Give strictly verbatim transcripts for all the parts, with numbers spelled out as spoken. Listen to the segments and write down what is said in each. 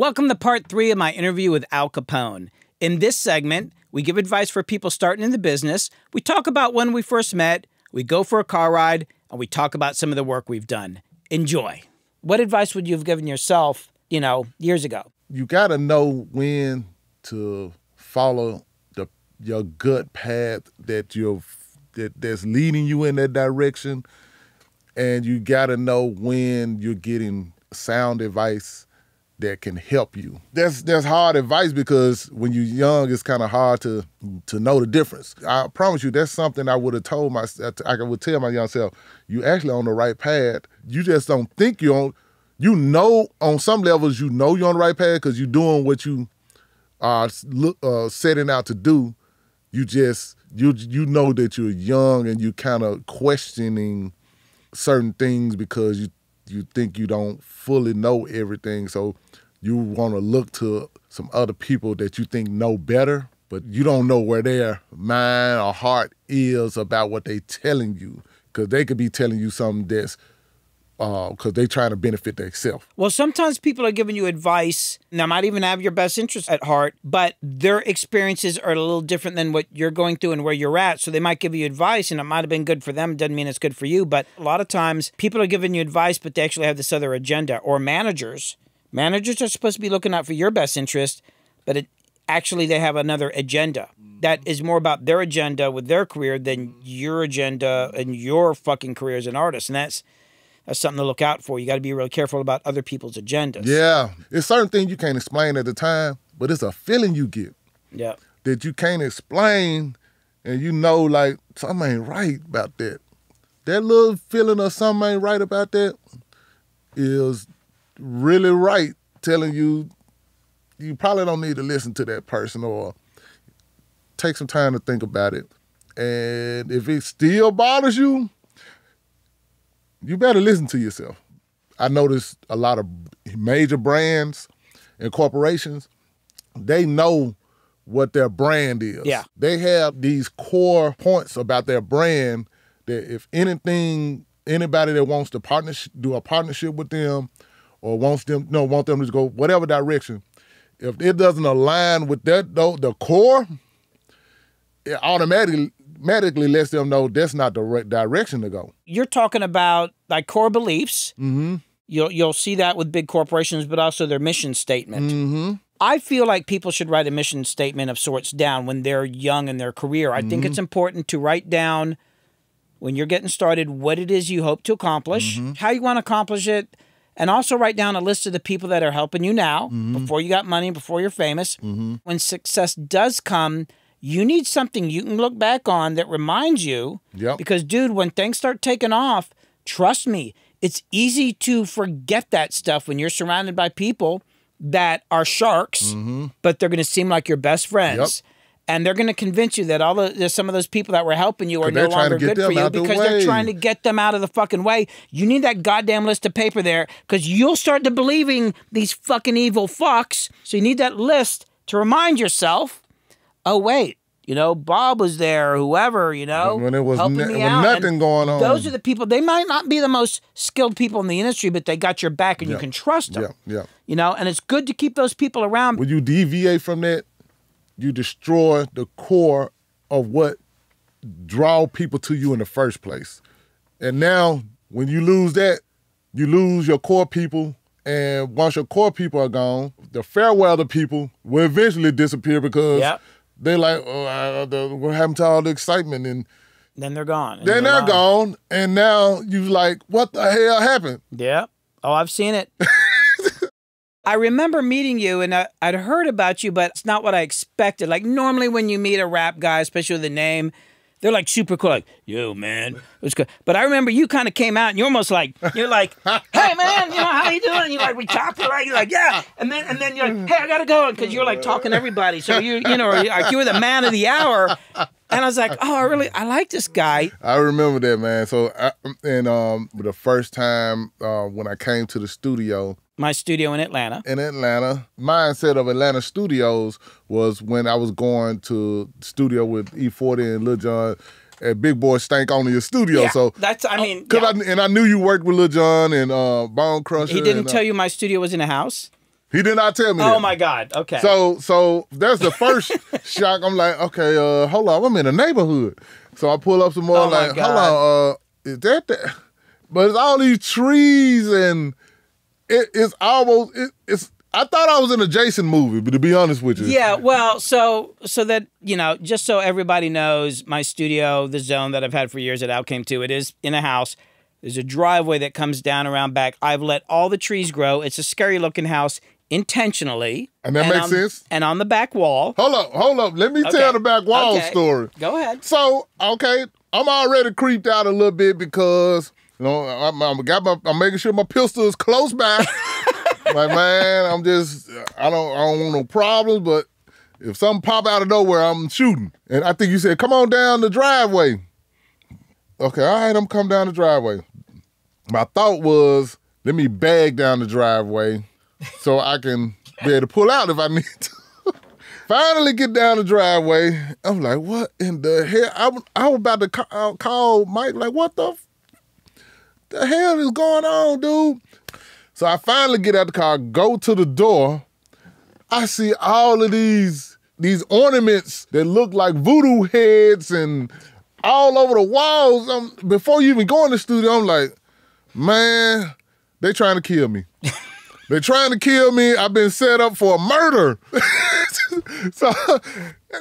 Welcome to part three of my interview with Al Capone. In this segment, we give advice for people starting in the business, we talk about when we first met, we go for a car ride, and we talk about some of the work we've done. Enjoy. What advice would you have given yourself, you know, years ago? You gotta know when to follow the your gut path that you're that, that's leading you in that direction. And you gotta know when you're getting sound advice that can help you. That's that's hard advice because when you're young, it's kind of hard to to know the difference. I promise you, that's something I would have told my I would tell my young self. You actually on the right path. You just don't think you're on. You know, on some levels, you know you're on the right path because you're doing what you are uh, setting out to do. You just you you know that you're young and you kind of questioning certain things because you. You think you don't fully know everything, so you want to look to some other people that you think know better, but you don't know where their mind or heart is about what they telling you, because they could be telling you something that's because uh, they trying to benefit themselves. Well, sometimes people are giving you advice that might even have your best interest at heart, but their experiences are a little different than what you're going through and where you're at. So they might give you advice and it might have been good for them. It doesn't mean it's good for you. But a lot of times people are giving you advice, but they actually have this other agenda. Or managers. Managers are supposed to be looking out for your best interest, but it, actually they have another agenda that is more about their agenda with their career than your agenda and your fucking career as an artist. And that's That's something to look out for. You got to be real careful about other people's agendas. Yeah. It's certain things you can't explain at the time, but it's a feeling you get. Yeah. That you can't explain, and you know, like, something ain't right about that. That little feeling of something ain't right about that is really right telling you you probably don't need to listen to that person or take some time to think about it. And if it still bothers you, you better listen to yourself. I noticed a lot of major brands and corporations, they know what their brand is. Yeah. They have these core points about their brand that if anything, anybody that wants to partner, do a partnership with them or wants them, no, want them to go whatever direction, if it doesn't align with that, though, the core, it automatically Medically lets them know that's not the right direction to go. You're talking about like core beliefs. Mm-hmm. You'll you'll see that with big corporations, but also their mission statement. Mm-hmm. I feel like people should write a mission statement of sorts down when they're young in their career. I mm-hmm. think it's important to write down when you're getting started what it is you hope to accomplish, mm-hmm. how you want to accomplish it, and also write down a list of the people that are helping you now, mm-hmm. before you got money, before you're famous. Mm-hmm. When success does come, you need something you can look back on that reminds you. Yep. Because, dude, when things start taking off, trust me, it's easy to forget that stuff when you're surrounded by people that are sharks, mm-hmm. but they're going to seem like your best friends. Yep. And they're going to convince you that all the, some of those people that were helping you are no longer good for you because they're trying to get them out of the fucking way. You need that goddamn list of paper there because you'll start to believing these fucking evil fucks. So you need that list to remind yourself, oh, wait, you know, Bob was there, whoever, you know, when it was helping me when out. Nothing and going on. Those are the people, they might not be the most skilled people in the industry, but they got your back and yeah. you can trust them. Yeah, yeah. You know, and it's good to keep those people around. When you deviate from that, you destroy the core of what draw people to you in the first place. And now, when you lose that, you lose your core people. And once your core people are gone, the farewell to people will eventually disappear because... Yep. They like, oh, I, the, what happened to all the excitement? And then they're gone. And then they're, they're gone. And now you like, what the hell happened? Yeah. Oh, I've seen it. I remember meeting you and I, I'd heard about you, but it's not what I expected. Like normally when you meet a rap guy, especially with a name, they're like super cool, like, yo, man, it's good. But I remember you kind of came out and you're almost like, you're like, hey, man, you know, how you doing? You're like, we chopped it, like, you're like, yeah. And then, and then you're like, hey, I got to go. Because you're like talking to everybody. So you, you know, like you were the man of the hour. And I was like, oh, I really, I like this guy. I remember that, man. So, I, and um, the first time uh, when I came to the studio. My studio in Atlanta. In Atlanta. Mindset of Atlanta studios was when I was going to studio with E forty and Lil Jon at Big Boy Stank Only your studio. Yeah, so that's, I mean. Cause yeah. I, and I knew you worked with Lil Jon and uh, Bone Crusher. He didn't and, tell uh, you my studio was in a house? He did not tell me that. Oh, my God. Okay. So so that's the first shock. I'm like, okay, uh, hold on. I'm in a neighborhood. So I pull up some more. Oh like, hold on. Uh, is that that? But it's all these trees and it, it's almost, it, it's, I thought I was in a Jason movie, but to be honest with you. Yeah, well, so so that, you know, just so everybody knows, my studio, The Zone, that I've had for years at Al came to, it is in a house. There's a driveway that comes down around back. I've let all the trees grow. It's a scary-looking house intentionally. And that and makes on, sense? And on the back wall. Hold up, hold up. Let me okay. tell the back wall okay. story. Go ahead. So, okay, I'm already creeped out a little bit because, you know, I'm, I'm, got my, I'm making sure my pistol is close by. Like, man, I'm just, I don't, I don't want no problems, but if something pop out of nowhere, I'm shooting. And I think you said, come on down the driveway. Okay, all right, I'm coming down the driveway. My thought was, let me bag down the driveway so I can be able to pull out if I need to. Finally get down the driveway. I'm like, what in the hell? I, I was about to call, call Mike, like, what the, f the hell is going on, dude? So I finally get out the car, go to the door. I see all of these, these ornaments that look like voodoo heads and all over the walls. I'm, before you even go in the studio, I'm like, man, they trying to kill me. They're trying to kill me. I've been set up for a murder. So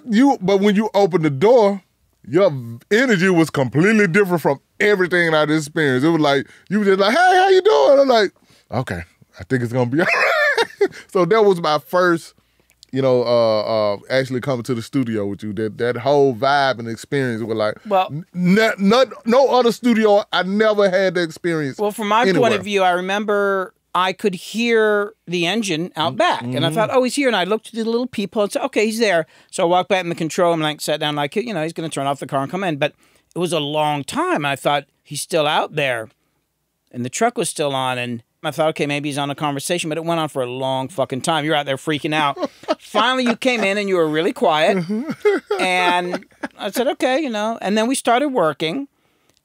you, but when you open the door, your energy was completely different from everything I experienced. It was like, you were just like, hey, how you doing? I'm like, okay, I think it's gonna be all right. So that was my first, you know, uh, uh, actually coming to the studio with you. That that whole vibe and experience were like, well, not, not, no other studio. I never had the experience. Well, from my anywhere. point of view, I remember I could hear the engine out back, mm-hmm. and I thought, oh, he's here. And I looked through the little peephole and said, okay, he's there. So I walked back in the control and like sat down, like, you know, he's gonna turn off the car and come in. But it was a long time. I thought he's still out there, and the truck was still on, and I thought, okay, maybe he's on a conversation, but it went on for a long fucking time. You're out there freaking out. Finally, you came in and you were really quiet. And I said, okay, you know. And then we started working.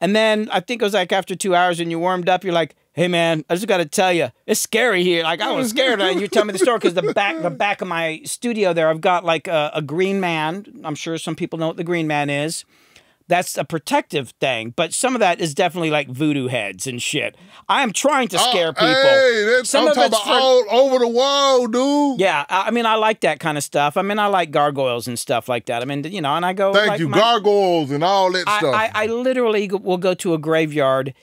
And then I think it was like after two hours and you warmed up, you're like, hey, man, I just got to tell you, it's scary here. Like, I was scared. And you tell me the story because the back, the back of my studio there, I've got like a, a green man. I'm sure some people know what the green man is. That's a protective thing, but some of that is definitely like voodoo heads and shit. I am trying to scare oh, people. Hey, that's, some I'm of talking it's about all over the wall, dude. Yeah, I, I mean, I like that kind of stuff. I mean, I like gargoyles and stuff like that. I mean, you know, and I go. Thank like, you, my, gargoyles and all that I, stuff. I, I literally will go to a graveyard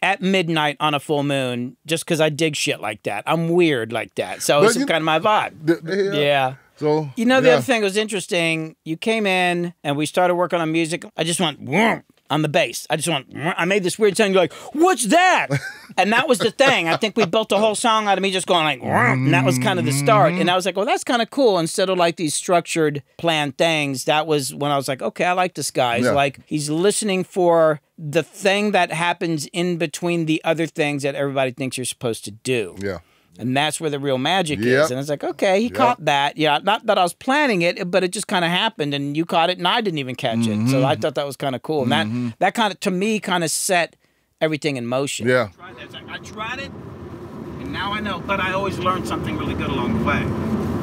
at midnight on a full moon just because I dig shit like that. I'm weird like that, so but it's you, kind of my vibe. The, the hell? Yeah. So, you know, the yeah. other thing that was interesting, you came in and we started working on music. I just went whoomp on the bass. I just went whoomp. I made this weird sound. You're like, what's that? And that was the thing. I think we built a whole song out of me just going like whoomp. And that was kind of the start. And I was like, well, that's kind of cool. Instead of like these structured planned things, that was when I was like, okay, I like this guy. He's yeah. like, he's listening for the thing that happens in between the other things that everybody thinks you're supposed to do. Yeah. And that's where the real magic yep. is. And it's like, okay, he yep. caught that. Yeah, not that I was planning it, but it just kind of happened, and you caught it, and I didn't even catch mm-hmm. it. So I thought that was kind of cool. And mm-hmm. that, that kind of, to me, kind of set everything in motion. Yeah. I tried, like, I tried it, and now I know. But I always learned something really good along the way.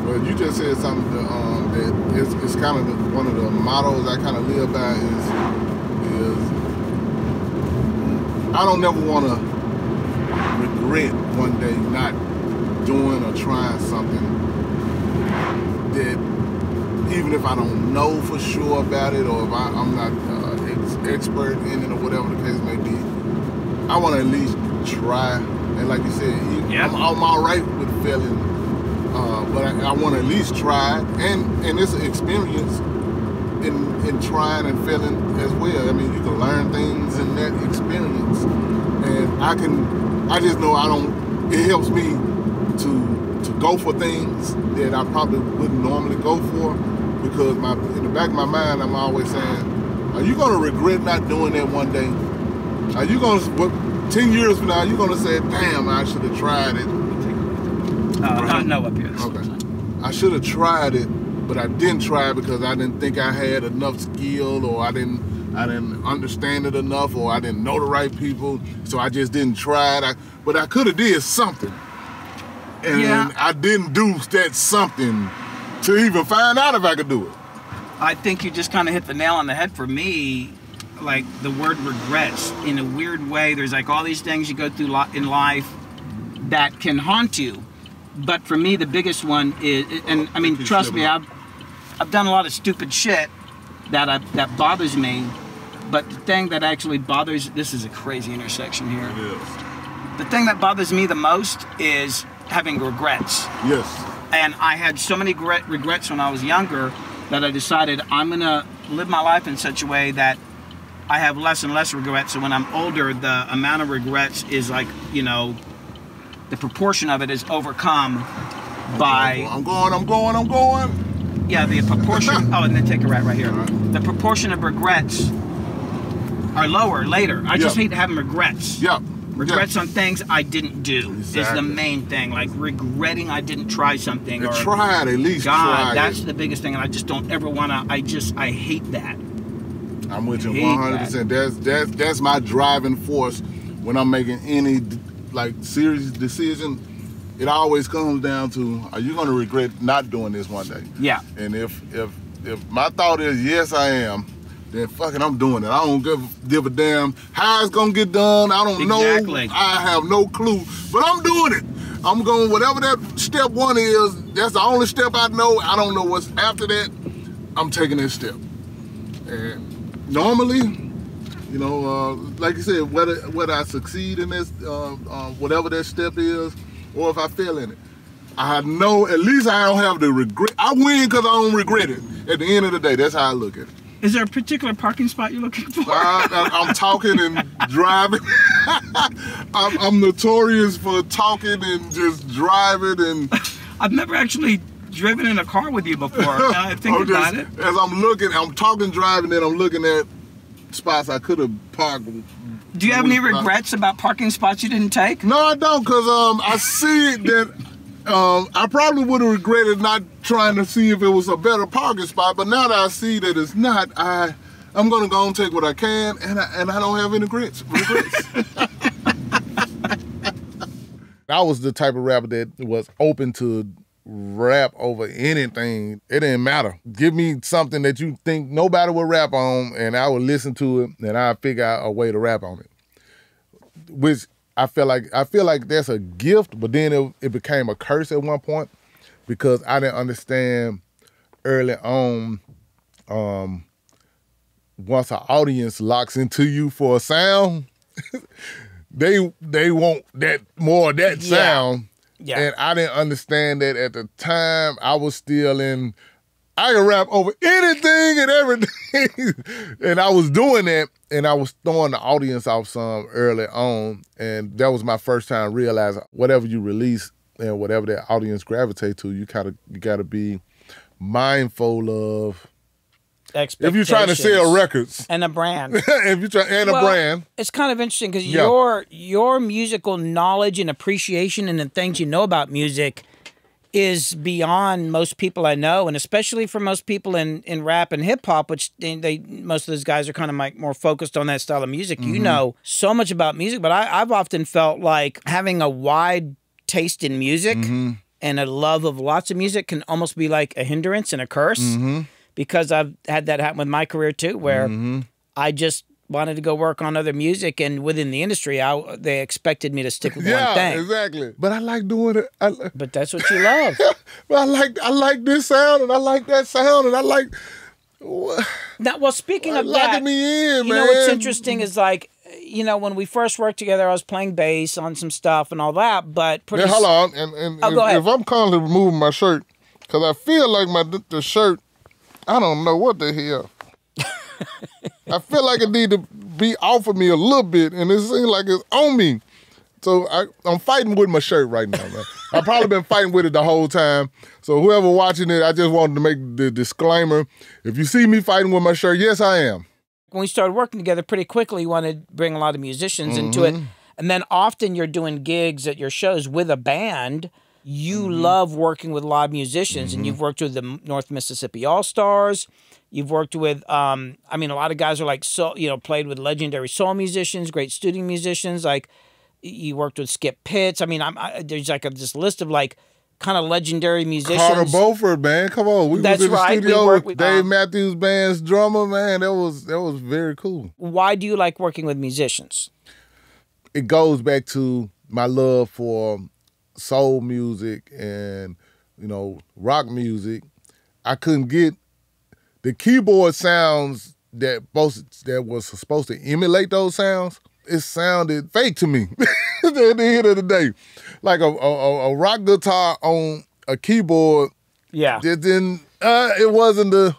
Well, you just said something that, um, that it's, it's kind of the, one of the mottos I kind of live by is, is I don't never want to regret one day not doing or trying something that even if I don't know for sure about it or if I, I'm not uh, ex expert in it or whatever the case may be, I want to at least try. And like you said, yeah. I'm, I'm all right with failing, uh, but I, I want to at least try. And and it's an experience in, in trying and failing as well. I mean, you can learn things in that experience. And I can, I just know I don't, it helps me to to go for things that I probably wouldn't normally go for because my in the back of my mind, I'm always saying, are you going to regret not doing that one day? Are you going to, ten years from now, you're going to say, damn, I should have tried it. Uh, right? No, up here. Okay. I should have tried it, but I didn't try it because I didn't think I had enough skill or I didn't, I didn't understand it enough or I didn't know the right people, so I just didn't try it. I, but I could have did something. and yeah. I didn't do that something to even find out if I could do it. I think you just kind of hit the nail on the head for me. Like the word regrets, in a weird way, there's like all these things you go through in life that can haunt you. But for me, the biggest one is, and I mean, trust me, I've I've done a lot of stupid shit that I, that bothers me. But the thing that actually bothers, this is a crazy intersection here. Yes. The thing that bothers me the most is having regrets. Yes. And I had so many regrets when I was younger that I decided I'm gonna live my life in such a way that I have less and less regrets. So when I'm older, the amount of regrets is like, you know, the proportion of it is overcome by... I'm going, I'm going, I'm going. I'm going. Yeah, the proportion... oh, and then take a right right here. Right. The proportion of regrets are lower later. I yep. just hate having regrets. Yep. Regrets yep. on things I didn't do exactly. is the main thing. Like regretting I didn't try something. Or, try it, at least God, try that's it. The biggest thing. And I just don't ever want to... I just, I hate that. I'm with you one hundred percent. That. That's that's that's my driving force when I'm making any like serious decision. It always comes down to, are you going to regret not doing this one day? Yeah. And if if if my thought is yes, I am, then fucking I'm doing it. I don't give give a damn how it's gonna get done. I don't exactly. know. I have no clue, but I'm doing it. I'm going whatever that step one is. That's the only step I know. I don't know what's after that. I'm taking this step. And normally, you know, uh, like you said, whether whether I succeed in this, uh, uh, whatever that step is, or if I fail in it, I know at least I don't have the regret. I win because I don't regret it. At the end of the day, that's how I look at it. Is there a particular parking spot you're looking for? I, I, I'm talking and driving. I'm, I'm notorious for talking and just driving and. I've never actually driven in a car with you before. I think I'm about just, it. As I'm looking, I'm talking, driving, and I'm looking at spots I could have parked. Do you have any regrets about parking spots you didn't take? No, I don't, because um, I see that um, I probably would have regretted not trying to see if it was a better parking spot, but now that I see that it's not, I, I'm going to go and take what I can, and I, and I don't have any regrets. regrets. I was the type of rapper that was open to rap over anything. It didn't matter. Give me something that you think nobody would rap on, and I would listen to it, and I'd figure out a way to rap on it. Which I feel like I feel like that's a gift, but then it, it became a curse at one point because I didn't understand early on. Um, once an audience locks into you for a sound, they they want that more of that yeah. sound. Yeah. And I didn't understand that at the time. I was still in, I could rap over anything and everything. And I was doing that, and I was throwing the audience off some early on. And that was my first time realizing whatever you release and whatever that audience gravitate to, you gotta, you gotta be mindful of expectations. If you're trying to sell records. And a brand. if you try and well, a brand. It's kind of interesting because yeah. your your musical knowledge and appreciation and the things you know about music is beyond most people I know, and especially for most people in, in rap and hip hop, which they, they most of those guys are kind of like more focused on that style of music. Mm-hmm. You know so much about music, but I, I've often felt like having a wide taste in music mm-hmm. and a love of lots of music can almost be like a hindrance and a curse. Mm-hmm. Because I've had that happen with my career too, where mm-hmm. I just wanted to go work on other music, and within the industry, I, they expected me to stick with yeah, one thing. Yeah, exactly. But I like doing it. I, but that's what you love. But I like I like this sound, and I like that sound, and I like. What, now, well, speaking of that, me in, you man. know what's interesting is like, you know, when we first worked together, I was playing bass on some stuff and all that. But pretty now, hold on, and, and oh, if, go ahead. If I'm constantly removing my shirt, because I feel like my the shirt. I don't know what the hell. I feel like it need to be off of me a little bit, and it seems like it's on me. So I, I'm fighting with my shirt right now, man. I've probably been fighting with it the whole time. So whoever watching it, I just wanted to make the disclaimer. If you see me fighting with my shirt, yes, I am. When we started working together pretty quickly, we wanted to bring a lot of musicians mm-hmm. into it. And then often you're doing gigs at your shows with a band. You mm-hmm. love working with live musicians, mm-hmm. and you've worked with the North Mississippi Allstars. You've worked with, um, I mean, a lot of guys are like, so, you know, played with legendary soul musicians, great studio musicians. Like, He worked with Skip Pitts. I mean, I'm I, there's like a, this list of like kind of legendary musicians. Carter Beaufort, man, come on, we That's was in the right. studio we work, with Dave um, Matthews Band's drummer, man. That was that was very cool. Why do you like working with musicians? It goes back to my love for soul music and you know rock music. I couldn't get the keyboard sounds that both that was supposed to emulate those sounds. It sounded fake to me at the end of the day. Like a, a, a rock guitar on a keyboard. Yeah. It didn't, uh, it wasn't the,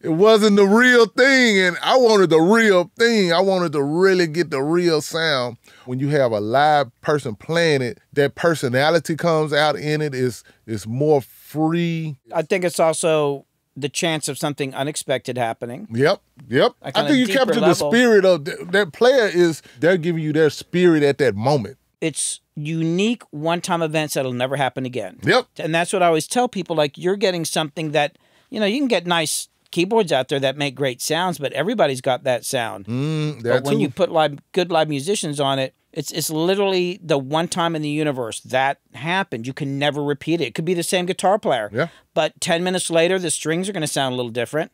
it wasn't the real thing. And I wanted the real thing. I wanted to really get the real sound. When you have a live person playing it, that personality comes out in it. It's, it's more free. I think it's also the chance of something unexpected happening. Yep, yep. I think you capture the spirit of th that player is they're giving you their spirit at that moment. It's unique one-time events that'll never happen again. Yep. And that's what I always tell people, like you're getting something that, you know, you can get nice keyboards out there that make great sounds, but everybody's got that sound. Mm, that but when too. you put live, good live musicians on it, It's it's literally the one time in the universe that happened. You can never repeat it. It could be the same guitar player. Yeah. But ten minutes later, the strings are going to sound a little different.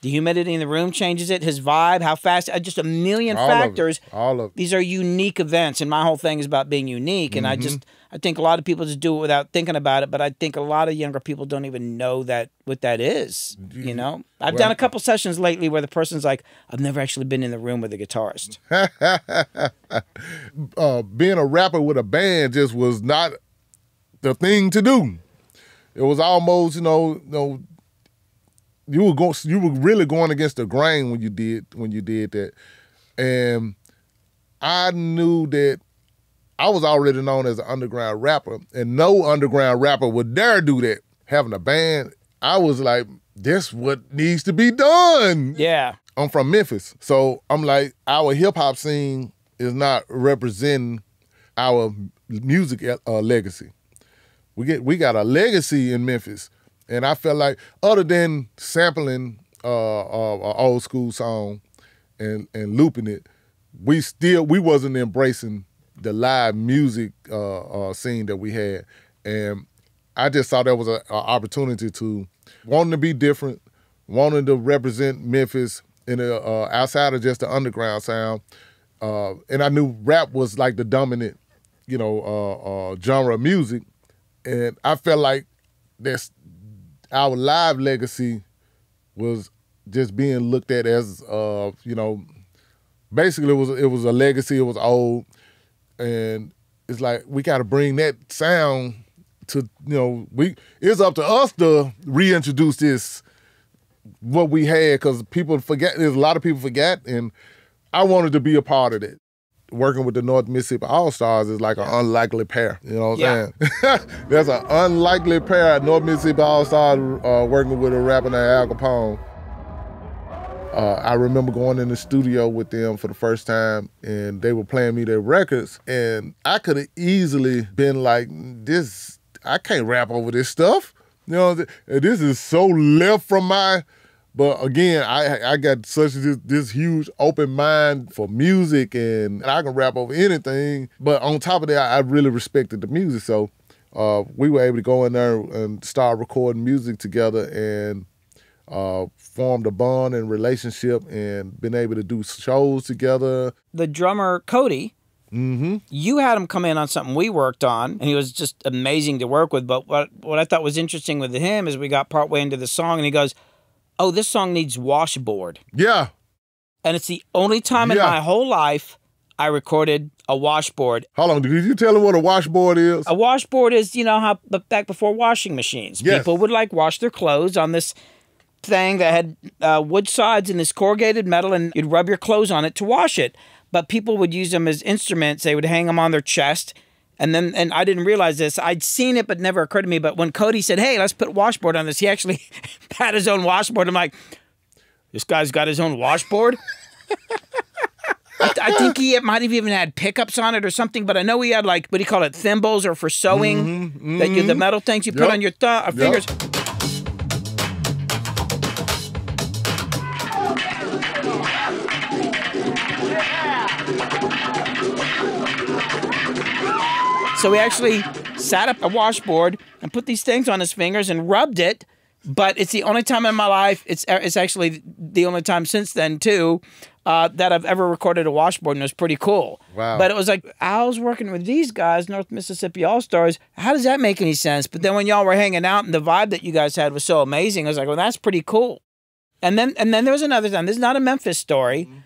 The humidity in the room changes it. His vibe, how fast, just a million All factors. Of All of it. These are unique events, and my whole thing is about being unique. And mm-hmm. I just I think a lot of people just do it without thinking about it. But I think a lot of younger people don't even know that what that is. You know, I've well, done a couple sessions lately where the person's like, "I've never actually been in the room with a guitarist." uh, being a rapper with a band just was not the thing to do. It was almost, you know, you know. You were going, you were really going against the grain when you did when you did that, and I knew that I was already known as an underground rapper, and no underground rapper would dare do that. Having a band, I was like, "This what needs to be done." Yeah, I'm from Memphis, so I'm like, our hip hop scene is not representing our music uh, legacy. We get we got a legacy in Memphis. And I felt like, other than sampling uh, uh, an old school song and and looping it, we still we wasn't embracing the live music uh, uh, scene that we had. And I just thought that was an opportunity to wanting to be different, wanting to represent Memphis in a, uh, outside of just the underground sound. Uh, and I knew rap was like the dominant, you know, uh, uh, genre of music. And I felt like that's our live legacy was just being looked at as, uh, you know, basically it was it was a legacy. It was old, and it's like we got to bring that sound to, you know, we it's up to us to reintroduce this what we had, because people forget. There's a lot of people forget, and I wanted to be a part of it. Working with the North Mississippi Allstars is like an unlikely pair. You know what I'm yeah. saying? There's an unlikely pair at North Mississippi Allstars uh, working with a rapper named Al Kapone. Uh, I remember going in the studio with them for the first time, and they were playing me their records, and I could have easily been like, "This, I can't rap over this stuff. You know, this is so left from my." But again, I I got such this, this huge open mind for music, and I can rap over anything. But on top of that, I really respected the music. So uh, we were able to go in there and start recording music together, and uh, formed a bond and relationship, and been able to do shows together. The drummer Cody, mm-hmm. you had him come in on something we worked on, and he was just amazing to work with. But what what I thought was interesting with him is we got partway into the song, and he goes, "Oh, this song needs washboard." Yeah. And it's the only time yeah. in my whole life I recorded a washboard. Hold on, did you tell him what a washboard is? A washboard is, you know, how back before washing machines. Yes. People would, like, wash their clothes on this thing that had uh, wood sides and this corrugated metal, and you'd rub your clothes on it to wash it. But people would use them as instruments. They would hang them on their chest. And then, and I didn't realize this. I'd seen it, but never occurred to me. But when Cody said, "Hey, let's put washboard on this," he actually had his own washboard. I'm like, this guy's got his own washboard? I, th I think he might have even had pickups on it or something. But I know he had, like, what do you call it, thimbles, or for sewing, mm-hmm, mm-hmm. that you, the metal things you yep. put on your thumb, or fingers. Yep. Yeah. So he actually sat up a washboard and put these things on his fingers and rubbed it. But it's the only time in my life, it's it's actually the only time since then, too, uh, that I've ever recorded a washboard, and it was pretty cool. Wow. But it was like, Al's working with these guys, North Mississippi All-Stars. How does that make any sense? But then when y'all were hanging out and the vibe that you guys had was so amazing, I was like, well, that's pretty cool. And then, and then there was another time. This is not a Memphis story, mm-hmm.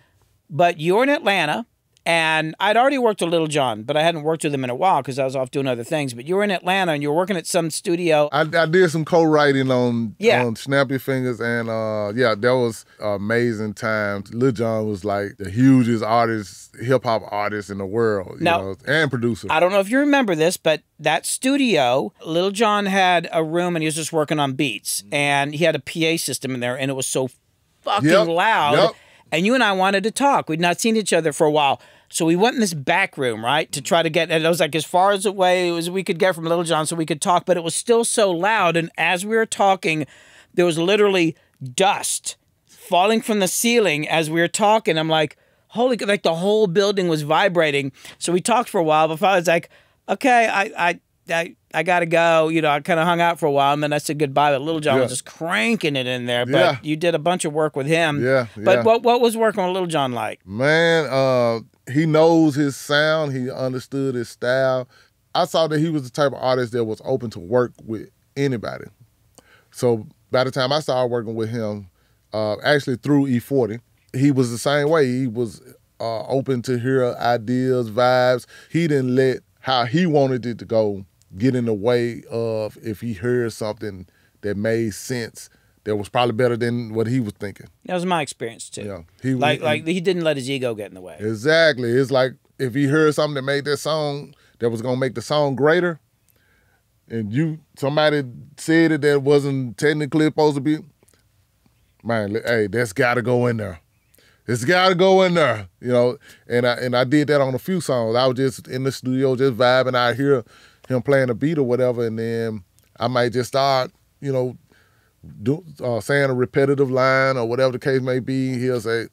but you were in Atlanta, and I'd already worked with Lil Jon, but I hadn't worked with him in a while because I was off doing other things. But you were in Atlanta, and you were working at some studio. I, I did some co-writing on, yeah. on Snappy Fingers, and uh, yeah, that was amazing time. Lil Jon was like the hugest artist, hip-hop artist in the world, you now, know, and producer. I don't know if you remember this, but that studio, Lil Jon had a room, and he was just working on beats. And he had a P A system in there, and it was so fucking yep. loud. Yep. And you and I wanted to talk. We'd not seen each other for a while. So we went in this back room, right, to try to get, and it was like as far as away as we could get from Lil Jon so we could talk, but it was still so loud. And as we were talking, there was literally dust falling from the ceiling as we were talking. I'm like, holy, like the whole building was vibrating. So we talked for a while, but I was like, okay, I, I, I, I got to go. You know, I kind of hung out for a while, and then I said goodbye. But Lil Jon yeah. was just cranking it in there. But yeah. you did a bunch of work with him. Yeah, yeah. But what, what was working with Lil Jon like? Man, uh... he knows his sound. He understood his style. I saw that he was the type of artist that was open to work with anybody. So by the time I started working with him, uh, actually through E forty, he was the same way. He was uh, open to hear ideas, vibes. He didn't let how he wanted it to go get in the way of if he heard something that made sense. That was probably better than what he was thinking. That was my experience too. Yeah, he like he, like he didn't let his ego get in the way. Exactly. It's like if he heard something that made that song that was gonna make the song greater, and you somebody said it that wasn't technically supposed to be. Man, hey, that's gotta go in there. It's gotta go in there, you know. And I and I did that on a few songs. I was just in the studio, just vibing. I hear him playing a beat or whatever, and then I might just start, you know. Do, uh, saying a repetitive line or whatever the case may be, he'll say,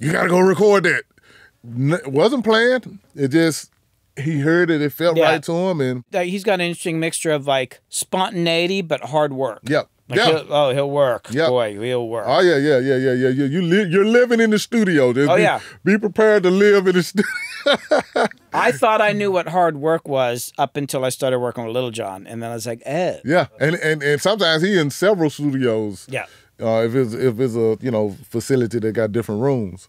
you gotta go record that. It wasn't planned. It just, he heard it, it felt yeah. right to him. And he's got an interesting mixture of like spontaneity but hard work. Yep. Like yep. He'll, oh, he'll work. Yep. Boy, he'll work. Oh, yeah, yeah, yeah, yeah, yeah. yeah. You li you're living in the studio. Just oh, be, yeah. Be prepared to live in the studio. I thought I knew what hard work was up until I started working with Lil Jon. And then I was like, eh. Yeah, and, and, and sometimes he in several studios. Yeah. Uh, if, it's, if it's a, you know, facility that got different rooms.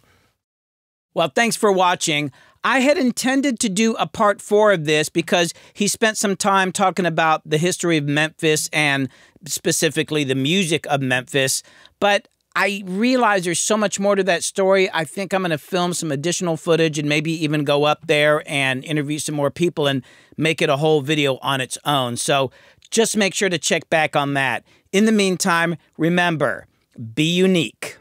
Well, thanks for watching. I had intended to do a part four of this because he spent some time talking about the history of Memphis and specifically the music of Memphis. But I realize there's so much more to that story. I think I'm going to film some additional footage and maybe even go up there and interview some more people and make it a whole video on its own. So just make sure to check back on that. In the meantime, remember, be unique.